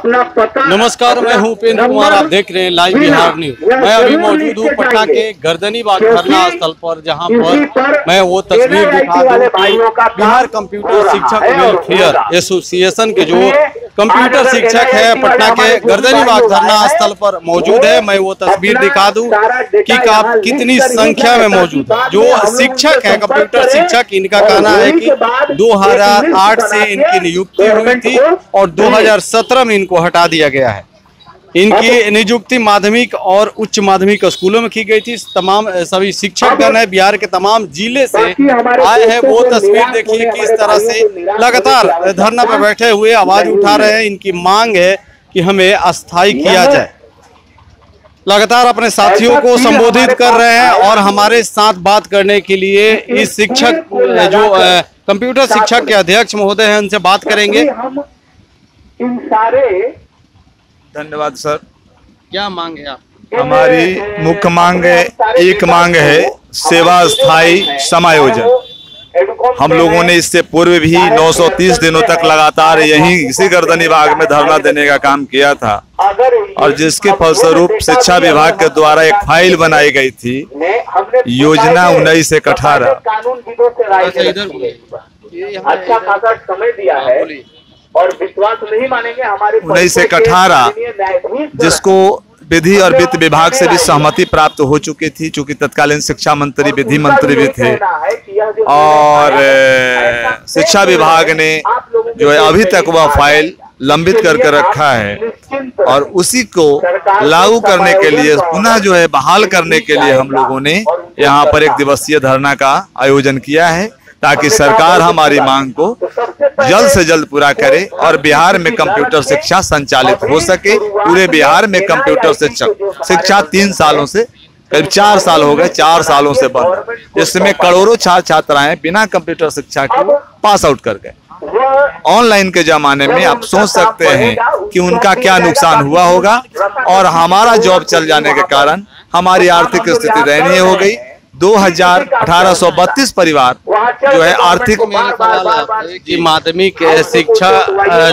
अपना पता। नमस्कार, मैं हूँ उपेंद्र कुमार, आप देख रहे हैं लाइव बिहार न्यूज। मैं अभी मौजूद हूँ पटना के गर्दनी बाग धरना स्थल पर, जहाँ पर मैं वो तस्वीर दिखा दूँ कि बिहार कंप्यूटर शिक्षक वेलफेयर एसोसिएशन के जो कंप्यूटर शिक्षक है पटना के गर्दनी बाग धरना स्थल पर मौजूद है। मैं वो तस्वीर दिखा दूं कि कितनी संख्या में मौजूद है जो शिक्षक है, कंप्यूटर शिक्षक। इनका कहना है कि 2008 से इनकी नियुक्ति हुई थी और 2017 में इनको हटा दिया गया है। इनकी नियुक्ति माध्यमिक और उच्च माध्यमिक स्कूलों में की गई थी। तमाम सभी शिक्षकगण है बिहार के तमाम जिले से आए हैं। वो तस्वीर देखिए कि इस तरह से लगातार धरना पर बैठे हुए आवाज उठा रहे हैं। इनकी मांग है कि हमें अस्थाई किया जाए। लगातार अपने साथियों को संबोधित कर रहे हैं और हमारे साथ बात करने के लिए इस शिक्षक जो कंप्यूटर शिक्षक के अध्यक्ष महोदय हैं उनसे बात करेंगे। इन सारे धन्यवाद सर। क्या मांग है आप? हमारी मुख्य मांग है, एक मांग है सेवा स्थायी समायोजन। हम लोगों ने इससे पूर्व भी 930 दिनों तक लगातार यहीं इसी गर्दनी बाग में धरना देने का काम किया था और जिसके फलस्वरूप शिक्षा विभाग के द्वारा एक फाइल बनाई गई थी, योजना 19-18। अच्छा खासा समय दिया है और विश्वास नहीं मानेंगे हमारे 19-18, जिसको विधि और वित्त विभाग से भी सहमति प्राप्त हो चुकी थी, चूंकि तत्कालीन शिक्षा मंत्री विधि मंत्री भी थे और शिक्षा विभाग ने जो है अभी तक वह फाइल लंबित करके रखा है और उसी को लागू करने के लिए, पुनः जो है बहाल करने के लिए हम लोगों ने यहाँ पर एक दिवसीय धरना का आयोजन किया है ताकि सरकार हमारी मांग को जल्द से जल्द पूरा करे और बिहार में कंप्यूटर शिक्षा संचालित हो सके। पूरे बिहार में कंप्यूटर शिक्षा 3 सालों से, करीब 4 साल हो गए, 4 सालों से बंद, जिसमें करोड़ों छात्र छात्राएं बिना कंप्यूटर शिक्षा के पास आउट कर गए। ऑनलाइन के जमाने में आप सोच सकते हैं कि उनका क्या नुकसान हुआ होगा और हमारा जॉब चल जाने के कारण हमारी आर्थिक स्थिति दयनीय हो गई। 2,832 परिवार जो है आर्थिक की माध्यमिक शिक्षा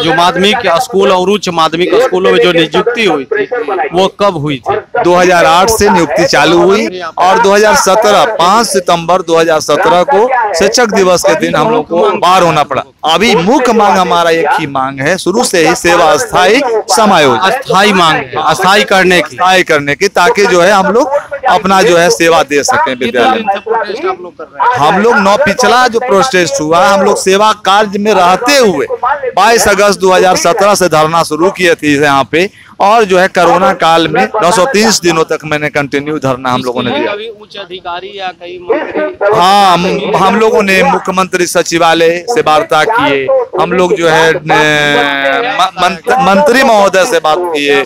जो माध्यमिक स्कूल और उच्च माध्यमिक स्कूलों में जो नियुक्ति हुई थी वो कब हुई थी? 2008 से नियुक्ति चालू हुई और 2017 5 सितंबर 2017 को शिक्षक दिवस के दिन हम लोग को बाहर होना पड़ा। अभी मुख्य मांग हमारा एक ही मांग है शुरू से ही, सेवा स्थायी समायोजन, अस्थायी मांग, अस्थायी करने की, स्थायी करने की, ताकि जो है हम लोग अपना जो है सेवा दे सके विद्यालय में। हम लोग पिछला जो प्रोटेस्ट हुआ, हम लोग सेवा कार्य में रहते हुए 22 अगस्त 2017 से धरना शुरू किए थे यहाँ पे और जो है कोरोना काल में 930 दिनों तक मैंने कंटिन्यू धरना हम लोगों ने दिया। उच्च अधिकारी या कई मंत्री, हाँ, हम लोगों ने मुख्यमंत्री सचिवालय से वार्ता किए, हम लोग जो है मंत्री महोदय से बात किए,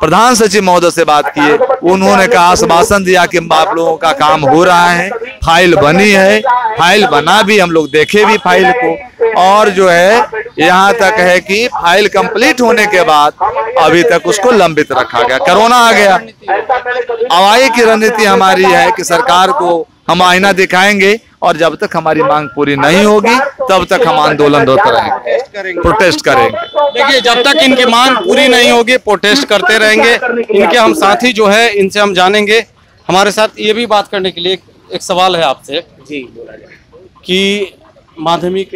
प्रधान सचिव महोदय से बात किए। उन्होंने कहा, आश्वासन दिया कि आप लोगों का काम हो रहा है, फाइल बनी है, फाइल बना भी, हम लोग देखे भी फाइल को और जो है यहाँ तक है कि फाइल कंप्लीट होने के बाद अभी तक उसको लंबित रखा गया। कोरोना आ गया। अब आगे की रणनीति हमारी है कि सरकार को हम आईना दिखाएंगे और जब तक हमारी मांग पूरी नहीं होगी तब तक हम आंदोलनरत रहेंगे, प्रोटेस्ट करेंगे। देखिए, जब तक इनकी मांग पूरी नहीं होगी प्रोटेस्ट करते रहेंगे। इनके हम साथी जो है इनसे हम जानेंगे। हमारे साथ ये भी बात करने के लिए एक सवाल है आपसे जी, कि माध्यमिक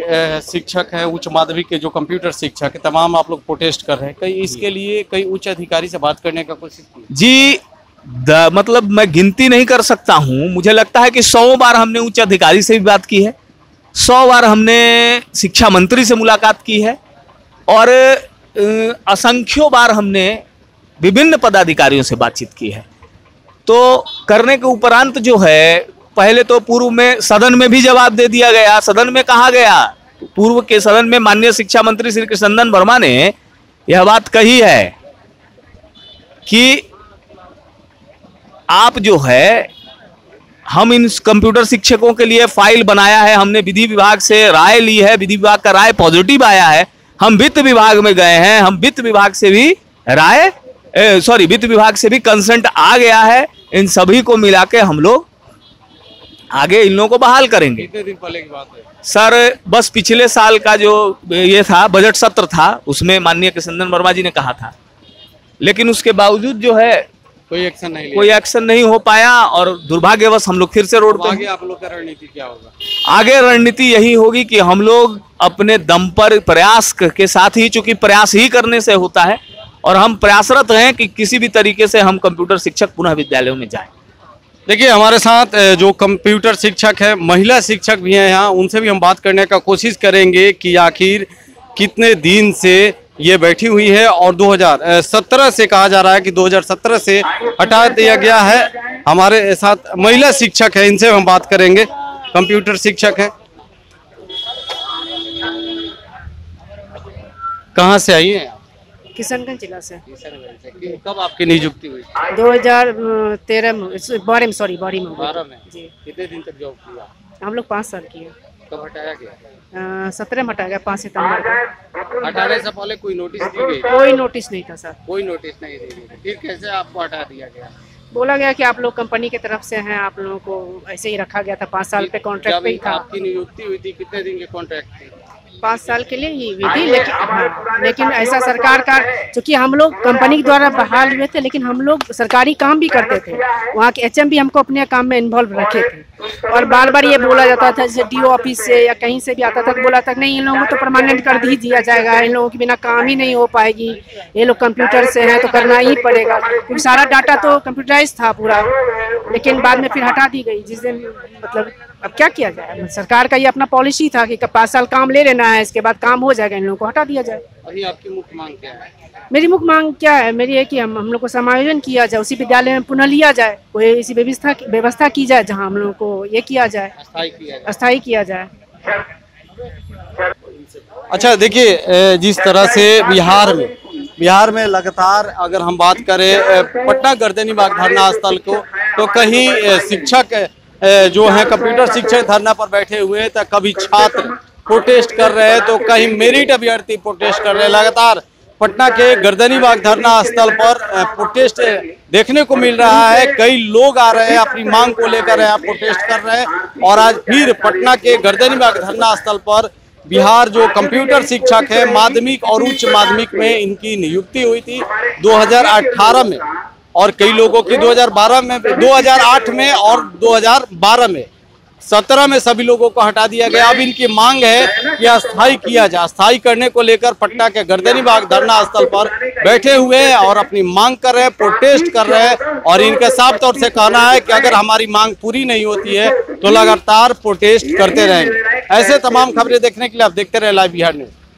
शिक्षक है, उच्च माध्यमिक के जो कंप्यूटर शिक्षक है, तमाम आप लोग प्रोटेस्ट कर रहे हैं, कई इसके लिए कई उच्च अधिकारी से बात करने का कोशिश की? जी, मतलब मैं गिनती नहीं कर सकता हूं, मुझे लगता है कि 100 बार हमने उच्च अधिकारी से भी बात की है, 100 बार हमने शिक्षा मंत्री से मुलाकात की है और असंख्यों बार हमने विभिन्न पदाधिकारियों से बातचीत की है। तो करने के उपरांत जो है, पहले तो पूर्व में सदन में भी जवाब दे दिया गया। सदन में कहा गया, पूर्व के सदन में माननीय शिक्षा मंत्री श्री कृष्णन वर्मा ने यह बात कही है कि आप जो है, हम इन कंप्यूटर शिक्षकों के लिए फाइल बनाया है, हमने विधि विभाग से राय ली है, विधि विभाग का राय पॉजिटिव आया है, हम वित्त विभाग में गए हैं, हम वित्त विभाग से भी राय, सॉरी, वित्त विभाग से भी कंसेंट आ गया है, इन सभी को मिला के हम लोग आगे इन लोगों को बहाल करेंगे। कितने दिन पहले की बात है सर? बस पिछले साल का जो ये था बजट सत्र था, उसमें माननीय कृष्णन वर्मा जी ने कहा था, लेकिन उसके बावजूद जो है कोई एक्शन नहीं हो पाया और दुर्भाग्यवश हम लोग फिर से रोड पर। आगे आप लोग का रणनीति क्या होगा? आगे रणनीति यही होगी कि हम लोग अपने दम पर प्रयास के साथ ही, चूंकि प्रयास ही करने से होता है, और हम प्रयासरत हैं कि किसी भी तरीके से हम कंप्यूटर शिक्षक पुनः विद्यालयों में जाएं। देखिए हमारे साथ जो कंप्यूटर शिक्षक है, महिला शिक्षक भी हैं यहाँ, उनसे भी हम बात करने का कोशिश करेंगे कि आखिर कितने दिन से ये बैठी हुई है और 2017 से कहा जा रहा है कि 2017 से हटा दिया गया है। हमारे साथ महिला शिक्षक है, इनसे हम बात करेंगे। कंप्यूटर शिक्षक है, कहाँ से आई है? किशनगंज जिला से। कब आपकी नियुक्ति हुई? 2012 में। कितने दिन तक जॉब किया? हम लोग 5 साल किया। कब हटाया गया? 17 में हटाया गया, 5 सितम्बर को। हटाने से पहले कोई नोटिस दी गई? कोई नोटिस नहीं था सर, कोई नोटिस नहीं दी गई। फिर कैसे आपको हटा दिया गया? बोला गया कि आप लोग कंपनी की तरफ से हैं, आप लोगों को ऐसे ही रखा गया था, 5 साल पे कॉन्ट्रैक्ट पे ही था। आपकी नियुक्ति हुई थी, कितने दिन के कॉन्ट्रैक्ट थे? 5 साल के लिए ही हुई थी, लेकिन ऐसा सरकार का, चूँकि हम लोग कंपनी द्वारा बहाल हुए थे, लेकिन हम लोग सरकारी काम भी करते थे, वहाँ के HM भी हमको अपने काम में इन्वॉल्व रखे थे, और बार बार ये बोला जाता था, जैसे DO ऑफिस से या कहीं से भी आता था, बोला था नहीं इन लोगों को तो परमानेंट कर ही दिया जाएगा, इन लोगों के बिना काम ही नहीं हो पाएगी, ये लोग कंप्यूटर से हैं तो करना ही पड़ेगा, क्योंकि सारा डाटा तो कंप्यूटराइज था पूरा। लेकिन बाद में फिर हटा दी गई जिस दिन, मतलब अब क्या किया जाए, सरकार का ये अपना पॉलिसी था कि 5 साल काम ले लेना है, इसके बाद काम हो जाएगा, इन लोगों को हटा दिया जाए। अभी आपकी मुख्य मांग क्या है? मेरी मुख्य मांग क्या है? मेरी है कि हम लोग को समायोजन किया जाए, उसी विद्यालय में पुनः लिया जाए, कोई ऐसी व्यवस्था की जाए जहां हम लोगों को ये किया जाए, अस्थायी किया जाए। अच्छा देखिए, जिस तरह से बिहार में लगातार अगर हम बात करें पटना गर्दनी बाग धरना स्थल को, तो कहीं शिक्षक जो है कंप्यूटर शिक्षक धरना पर बैठे हुए हैं, तो कभी छात्र प्रोटेस्ट कर रहे हैं, तो कहीं मेरिट अभ्यर्थी प्रोटेस्ट कर रहे हैं। लगातार पटना के गर्दनी बाग धरना स्थल पर प्रोटेस्ट देखने को मिल रहा है, कई लोग आ रहे हैं अपनी मांग को लेकर, यहाँ प्रोटेस्ट कर रहे हैं। और आज फिर पटना के गर्दनी बाग धरना स्थल पर बिहार जो कंप्यूटर शिक्षक है, माध्यमिक और उच्च माध्यमिक में इनकी नियुक्ति हुई थी 2018 में, और कई लोगों की 2012 में, 2008 में और 2012 में, 17 में सभी लोगों को हटा दिया गया। अब इनकी मांग है कि अस्थायी किया जाए। अस्थायी करने को लेकर पटना के गर्दनी बाग धरना स्थल पर बैठे हुए हैं और अपनी मांग कर रहे हैं, प्रोटेस्ट कर रहे हैं, और इनका साफ तौर से कहना है कि अगर हमारी मांग पूरी नहीं होती है तो लगातार प्रोटेस्ट करते रहेंगे। ऐसे तमाम खबरें देखने के लिए आप देखते रहे लाइव बिहार न्यूज।